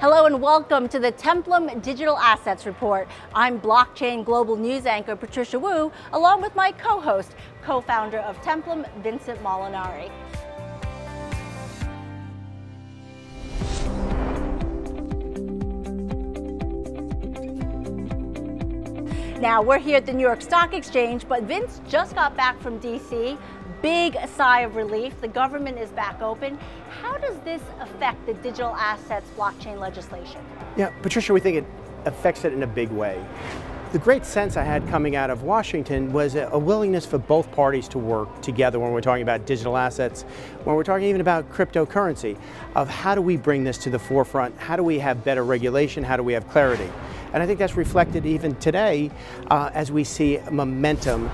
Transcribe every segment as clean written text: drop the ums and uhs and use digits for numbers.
Hello and welcome to the Templum Digital Assets Report. I'm blockchain global news anchor Patricia Wu, along with my co-host, co-founder of Templum, Vincent Molinari. Now, we're here at the New York Stock Exchange, but Vince just got back from DC. Big sigh of relief. The government is back open. How does this affect the digital assets blockchain legislation? Yeah, Patricia, we think it affects it in a big way. The great sense I had coming out of Washington was a willingness for both parties to work together when we're talking about digital assets, when we're talking even about cryptocurrency, of how do we bring this to the forefront? How do we have better regulation? How do we have clarity? And I think that's reflected even today as we see momentum.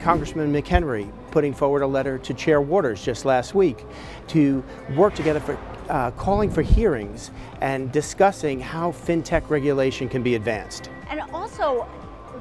Congressman McHenry putting forward a letter to Chair Waters just last week to work together for calling for hearings and discussing how fintech regulation can be advanced. And also,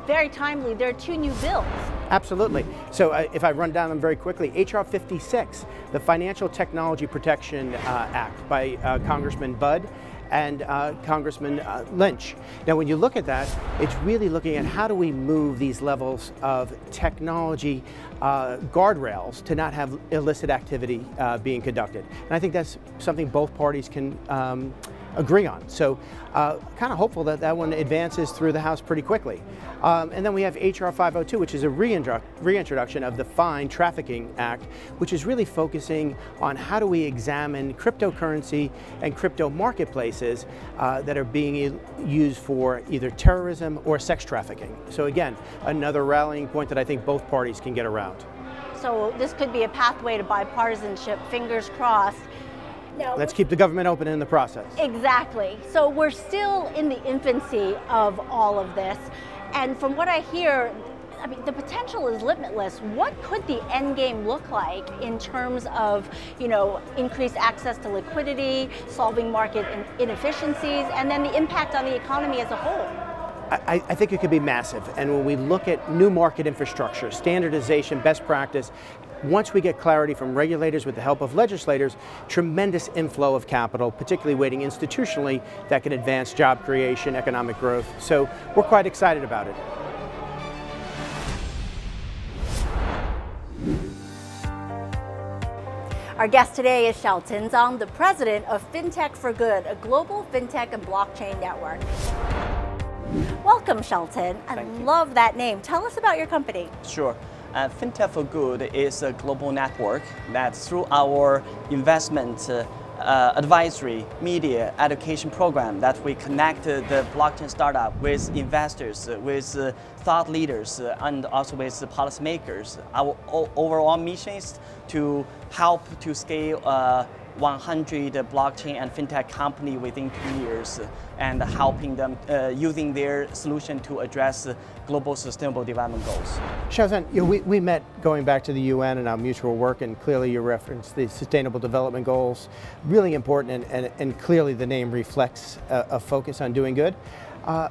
very timely, there are two new bills. Absolutely. So if I run down them very quickly, H.R. 56, the Financial Technology Protection Act by Congressman Budd and Congressman Lynch. Now, when you look at that, it's really looking at how do we move these levels of technology guardrails to not have illicit activity being conducted. And I think that's something both parties can agree on. So kind of hopeful that that one advances through the House pretty quickly. And then we have H.R. 502, which is a reintroduction of the Fine Trafficking Act, which is really focusing on how do we examine cryptocurrency and crypto marketplaces that are being used for either terrorism or sex trafficking. So again, another rallying point that I think both parties can get around. So this could be a pathway to bipartisanship, fingers crossed. No. Let's keep the government open in the process. Exactly. So we're still in the infancy of all of this. And from what I hear, I mean, the potential is limitless. What could the end game look like in terms of, you know, increased access to liquidity, solving market inefficiencies, and then the impact on the economy as a whole? I think it could be massive. And when we look at new market infrastructure, standardization, best practice, once we get clarity from regulators with the help of legislators, tremendous inflow of capital, particularly waiting institutionally, that can advance job creation, economic growth. So we're quite excited about it. Our guest today is Xiaochen Zhang, the president of FinTech for Good, a global fintech and blockchain network. Welcome, Xiaochen. I love that name. Tell us about your company. Sure. FinTech for Good is a global network that through our investment advisory, media, education program that we connect the blockchain startup with investors, with thought leaders, and also with policymakers. Our overall mission is to help to scale 100 blockchain and fintech company within 2 years and helping them using their solution to address global sustainable development goals. Xiaochen, you know, we met going back to the UN and our mutual work, and clearly you referenced the sustainable development goals, really important, and clearly the name reflects a focus on doing good.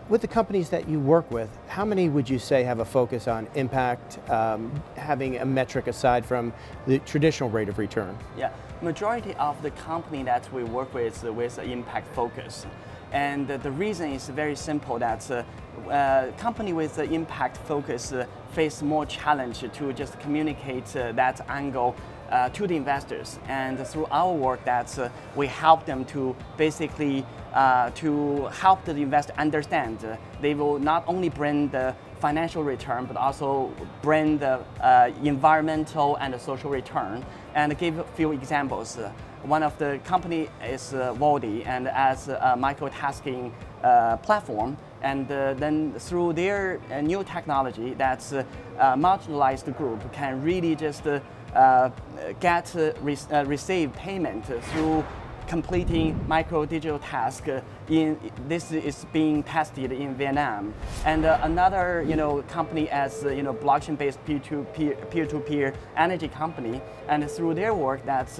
With the companies that you work with, how many would you say have a focus on impact, having a metric aside from the traditional rate of return? Yeah, majority of the company that we work with an impact focus. And the reason is very simple, that company with the impact focus face more challenge to just communicate that angle to the investors. And through our work, that's we help them to basically to help the investor understand they will not only bring the financial return, but also bring the environmental and the social return. And give a few examples. One of the company is Voldy, and as a microtasking platform, and then through their new technology, that's marginalized group can really just receive payment through completing micro digital task. This is being tested in Vietnam, and another company as blockchain based peer-to-peer energy company, and through their work that's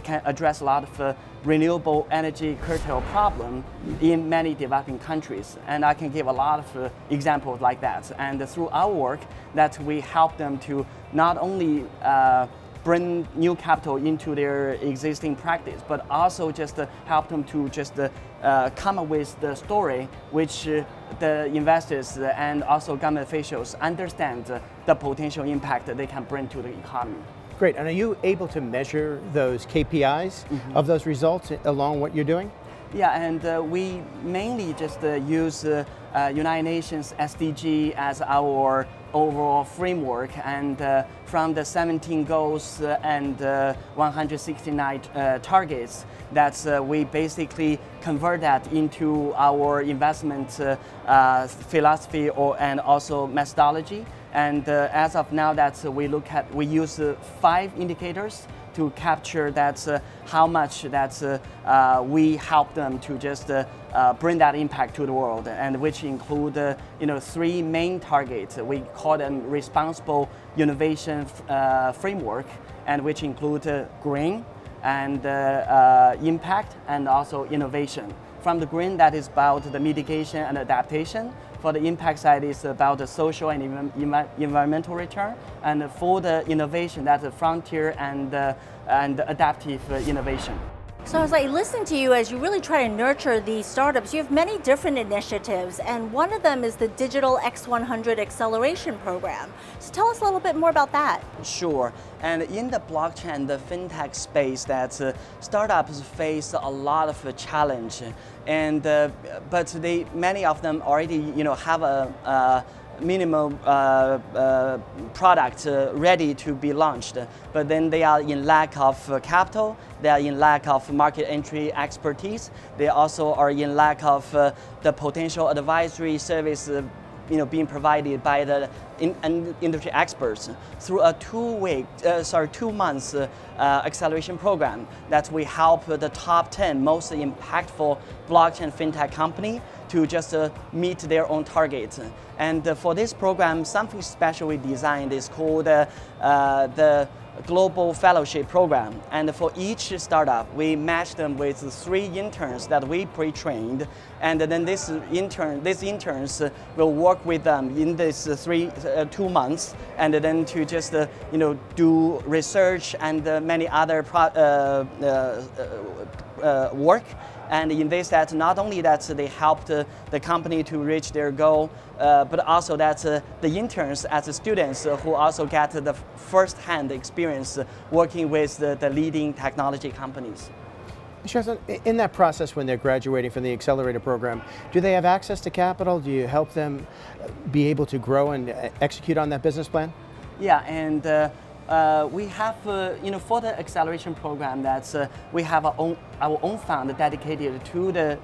it can address a lot of renewable energy curtail problem in many developing countries, and I can give a lot of examples like that. And through our work that we help them to not only bring new capital into their existing practice, but also just help them to just come up with the story which the investors and also government officials understand the potential impact that they can bring to the economy. Great, and are you able to measure those KPIs of those results along what you're doing? Yeah, and we mainly just use United Nations SDG as our overall framework, and from the 17 goals and 169 targets, that's we basically convert that into our investment philosophy and also methodology. And as of now, that's we use 5 indicators to capture that's how much that's we help them to just bring that impact to the world, and which include 3 main targets. We call them responsible innovation framework, and which include green and impact and also innovation. From the green, that is about the mitigation and adaptation. For the impact side, it's about the social and environmental return. And for the innovation, that's the frontier and adaptive innovation. So I was like listening to you as you really try to nurture these startups. You have many different initiatives, and one of them is the Digital X100 Acceleration Program. So tell us a little bit more about that. Sure. And in the blockchain, the fintech space, that startups face a lot of challenge, and but many of them already have a minimum product ready to be launched, but then they are in lack of capital, they are in lack of market entry expertise, they also are in lack of the potential advisory service being provided by the industry experts. Through a 2 months acceleration program that we help the top 10 most impactful blockchain fintech company to just meet their own targets. And for this program, something special we designed is called the Global Fellowship Program. And for each startup, we match them with 3 interns that we pre-trained. And then these interns will work with them in these 2 months, and then to just do research and many other work. And in this, that not only that they helped the company to reach their goal, but also that the interns as the students who also get the first-hand experience working with the leading technology companies. In that process, when they're graduating from the accelerator program, do they have access to capital? Do you help them be able to grow and execute on that business plan? Yeah, and we have, for the acceleration program, that's we have our own fund dedicated to the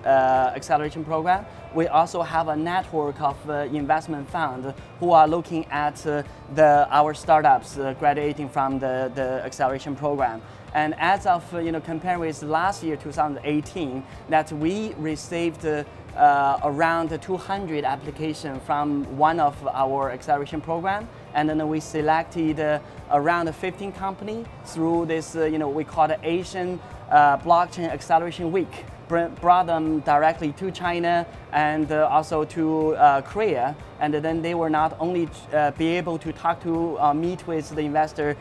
acceleration program. We also have a network of investment funds who are looking at our startups graduating from the acceleration program. And as of comparing with last year, 2018, that we received around 200 applications from one of our acceleration program, and then we selected around 15 companies through this, we call the Asian Blockchain Acceleration Week. Brought them directly to China and also to Korea, and then they were not only be able to talk to meet with the investor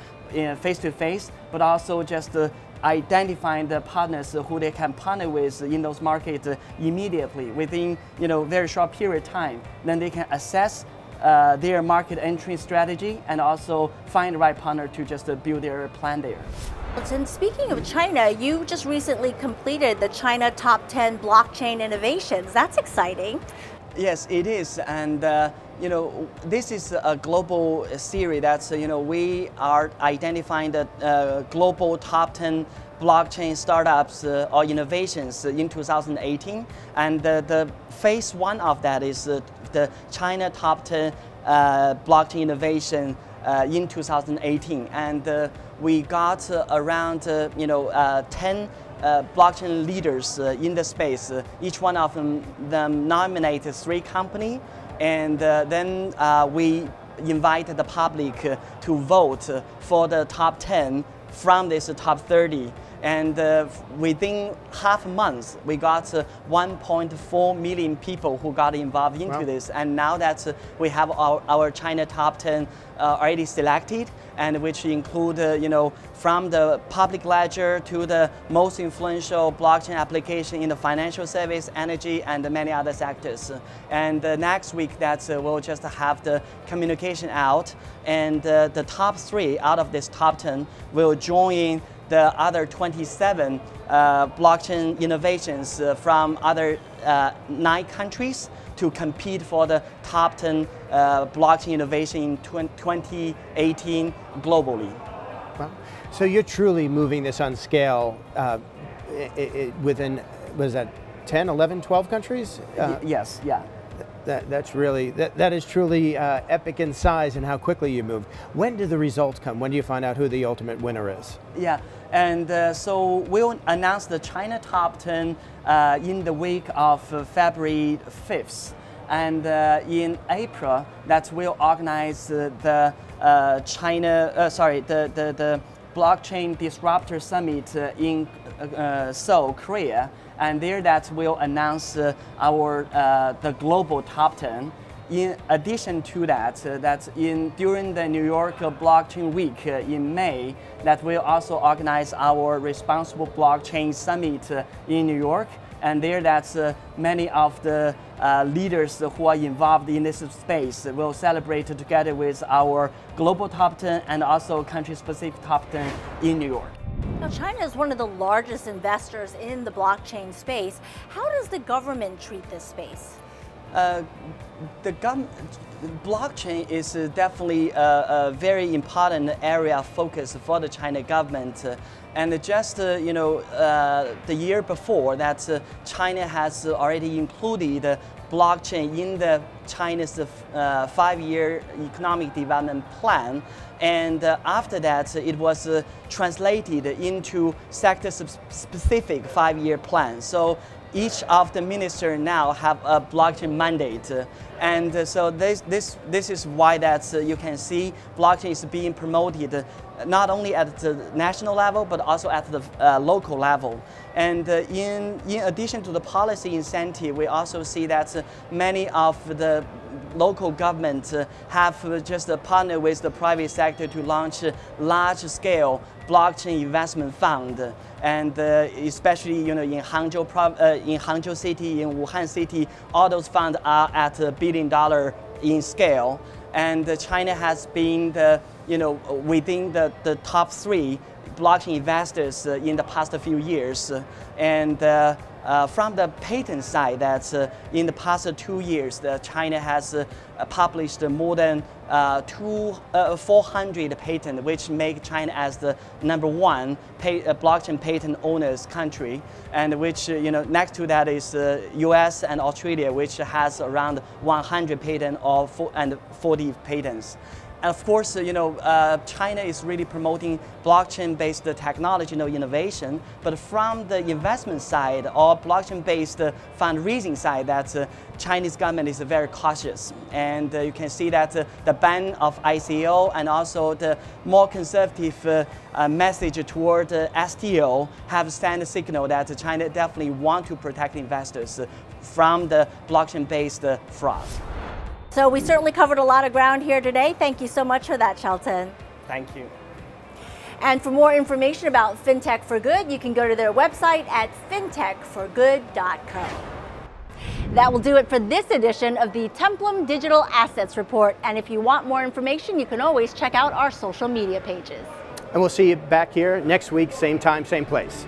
face to face, but also just identifying the partners who they can partner with in those markets immediately within very short period of time. Then they can assess their market entry strategy and also find the right partner to just build their plan there. And speaking of China, you just recently completed the China Top 10 Blockchain Innovations. That's exciting. Yes, it is. And this is a global series that's, we are identifying the global top 10 blockchain startups or innovations in 2018. And the phase one of that is the China Top 10 Blockchain Innovation in 2018. And we got around 10 blockchain leaders in the space. Each one of them nominated 3 companies, and then we invited the public to vote for the top 10 from this top 30. And within half a month, we got 1.4 million people who got involved into this. And now that we have our China top 10 already selected, and which include, you know, from the public ledger to the most influential blockchain application in the financial service, energy, and many other sectors. And next week, that's, we'll just have the communication out, and the top 3 out of this top 10 will join the other 27 blockchain innovations from other 9 countries to compete for the top 10 blockchain innovation in 2018 globally. Wow. So you're truly moving this on scale within, was that 10, 11, 12 countries? Yes, yeah. That's really, that is truly epic in size and how quickly you moved. When do the results come? When do you find out who the ultimate winner is? Yeah, and so we'll announce the China Top 10 in the week of February 5th. And in April, that we'll organize the the Blockchain Disruptor Summit in Seoul, Korea. And there that will announce our the global top 10. In addition to that, during the New York Blockchain Week in May, that we'll also organize our Responsible Blockchain Summit in New York. And there that's many of the leaders who are involved in this space will celebrate together with our global top 10 and also country-specific top 10 in New York. Now, China is one of the largest investors in the blockchain space. How does the government treat this space? Blockchain is definitely a very important area of focus for the China government. And just, the year before that, China has already included blockchain in the China's 5-year economic development plan. And after that, it was translated into sector-specific 5-year plan. So each of the ministers now have a blockchain mandate. And so this is why that's, you can see blockchain is being promoted not only at the national level, but also at the local level. And in addition to the policy incentive, we also see that many of the local governments have just partnered with the private sector to launch a large-scale blockchain investment fund. And especially, in Hangzhou, City, in Wuhan City, all those funds are at $1 billion in scale. And China has been the, within the top 3 blockchain investors in the past few years. And from the patent side, that's in the past 2 years, China has published more than 400 patents, which make China as the #1 blockchain patent owners country, and which next to that is U.S. and Australia, which has around 100 patents and 40 patents. Of course, China is really promoting blockchain-based technological innovation, but from the investment side or blockchain-based fundraising side, that Chinese government is very cautious. And you can see that the ban of ICO and also the more conservative message toward STO have sent a signal that China definitely wants to protect investors from the blockchain-based fraud. So we certainly covered a lot of ground here today. Thank you so much for that, Xiaochen. Thank you. And for more information about FinTech for Good, you can go to their website at fintechforgood.com. That will do it for this edition of the Templum Digital Assets Report. And if you want more information, you can always check out our social media pages. And we'll see you back here next week, same time, same place.